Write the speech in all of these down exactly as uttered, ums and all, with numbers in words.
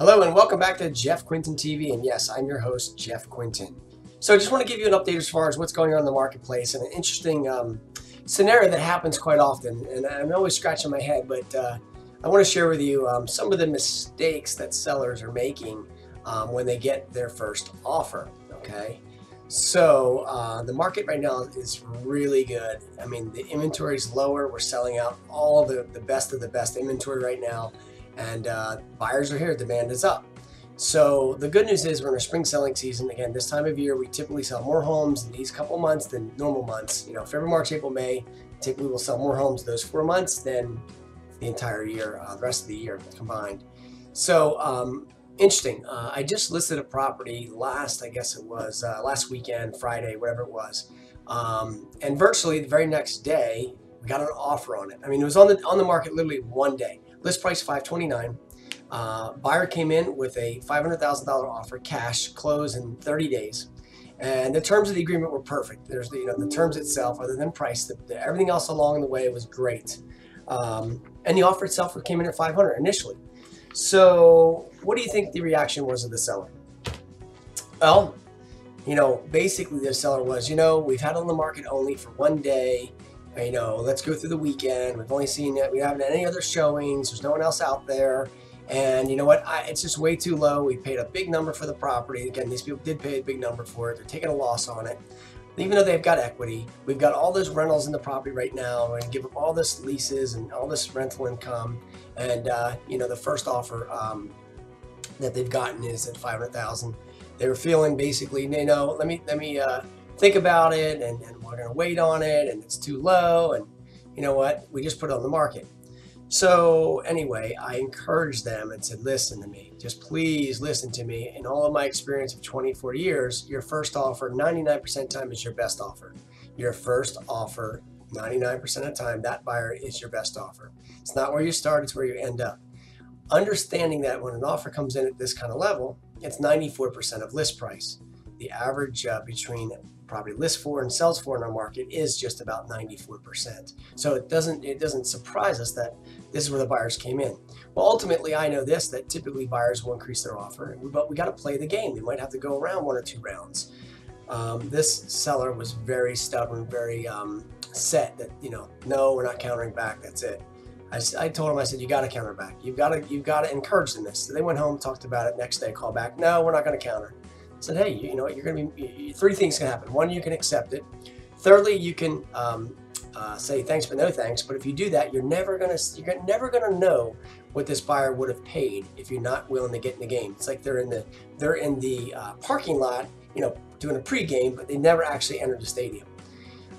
Hello and welcome back to Jeff Quintin T V, and yes, I'm your host, Jeff Quintin. So I just want to give you an update as far as what's going on in the marketplace and an interesting um, scenario that happens quite often, and I'm always scratching my head, but uh, I want to share with you um, some of the mistakes that sellers are making um, when they get their first offer, okay? So uh, the market right now is really good. I mean, the inventory is lower. We're selling out all the, the best of the best inventory right now. And uh, buyers are here, demand is up. So the good news is we're in a spring selling season. Again, this time of year, we typically sell more homes in these couple months than normal months. You know, February, March, April, May, typically we'll sell more homes those four months than the entire year, uh, the rest of the year combined. So um, interesting, uh, I just listed a property last, I guess it was uh, last weekend, Friday, whatever it was. Um, and virtually the very next day, we got an offer on it. I mean, it was on the, on the market literally one day. List price five twenty-nine. Uh, buyer came in with a five hundred thousand dollar offer, cash, close in thirty days, and the terms of the agreement were perfect. There's the, you know, the terms itself, other than price, the, the, everything else along the way was great, um, and the offer itself came in at five hundred initially. So, what do you think the reaction was of the seller? Well, you know, basically the seller was, you know, we've had it on the market only for one day. You know, let's go through the weekend. We've only seen it. We haven't had any other showings. There's no one else out there. And you know what? I, it's just way too low. We paid a big number for the property. Again, these people did pay a big number for it. They're taking a loss on it. Even though they've got equity, we've got all those rentals in the property right now and give up all this leases and all this rental income. And, uh, you know, the first offer um, that they've gotten is at five hundred thousand dollars. They were feeling basically, you know, let me, let me, uh, think about it, and, and we're going to wait on it, and it's too low, and you know what, we just put it on the market. So anyway, I encouraged them and said, listen to me, just please listen to me. In all of my experience of twenty-four years, your first offer ninety-nine percent of the time is your best offer. Your first offer ninety-nine percent of the time, that buyer is your best offer. It's not where you start, it's where you end up. Understanding that when an offer comes in at this kind of level, it's ninety-four percent of list price. The average uh, between property lists for and sells for in our market is just about ninety-four percent. So it doesn't it doesn't surprise us that this is where the buyers came in. Well, ultimately, I know this, that typically buyers will increase their offer, but we got to play the game. We might have to go around one or two rounds. Um, this seller was very stubborn, very um, set that, you know, no, we're not countering back. That's it. I, I told him, I said, you got to counter back. You've got to you've got to encourage them this. So they went home, talked about it. Next day, called back. No, we're not going to counter. Said, hey, you know, you're going to be, three things can happen. One, you can accept it. Thirdly, you can um, uh, say thanks but no thanks. But if you do that, you're never going to you're never going to know what this buyer would have paid if you're not willing to get in the game. It's like they're in the they're in the uh, parking lot, you know, doing a pregame, but they never actually entered the stadium.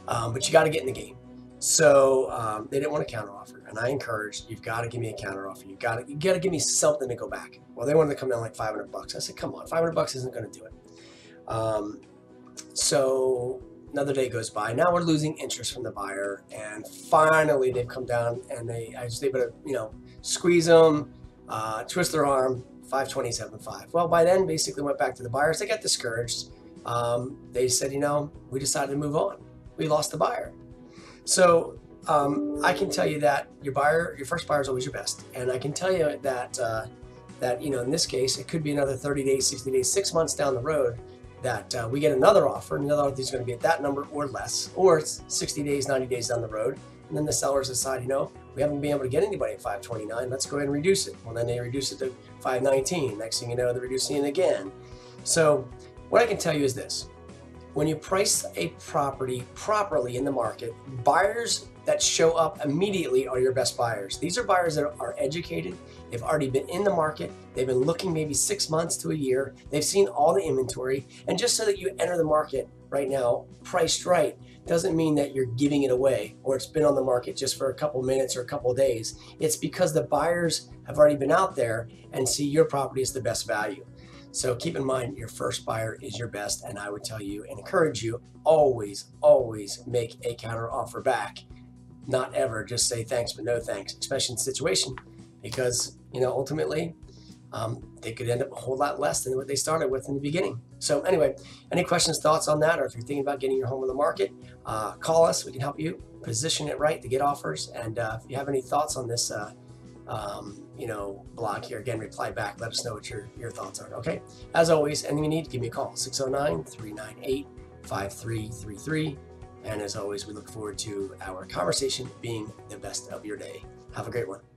Um, but you got to get in the game. So um, they didn't want a counteroffer, and I encouraged, you've got to give me a counteroffer. You've got to, you got to give me something to go back. Well, they wanted to come down like five hundred bucks. I said, come on, five hundred bucks isn't going to do it. Um, so another day goes by. Now we're losing interest from the buyer, and finally they've come down, and they I was able to, you know, squeeze them, uh, twist their arm, five twenty-seven five. Well, by then basically went back to the buyers. They got discouraged. Um, they said, you know, we decided to move on. We lost the buyer. So um, I can tell you that your buyer, your first buyer is always your best. And I can tell you that, uh, that you know, in this case, it could be another thirty days, sixty days, six months down the road that uh, we get another offer, and another offer is going to be at that number or less, or it's sixty days, ninety days down the road. And then the sellers decide, you know, we haven't been able to get anybody at five twenty-nine. Let's go ahead and reduce it. Well, then they reduce it to five nineteen. Next thing you know, they're reducing it again. So what I can tell you is this. When you price a property properly in the market, buyers that show up immediately are your best buyers. These are buyers that are educated. They've already been in the market. They've been looking maybe six months to a year. They've seen all the inventory. And just so that you enter the market right now, priced right, doesn't mean that you're giving it away or it's been on the market just for a couple minutes or a couple days. It's because the buyers have already been out there and see your property as the best value. So keep in mind, your first buyer is your best, and I would tell you and encourage you, always, always make a counter offer back. Not ever just say thanks but no thanks, especially in the situation, because you know ultimately um, they could end up a whole lot less than what they started with in the beginning. So anyway, any questions, thoughts on that, or if you're thinking about getting your home on the market, uh, call us. We can help you position it right to get offers. And uh, if you have any thoughts on this, uh, um, you know, blog here. Again, reply back. Let us know what your, your thoughts are. Okay. As always, anything you need, give me a call, six oh nine, three nine eight, five three three three. And as always, we look forward to our conversation being the best of your day. Have a great one.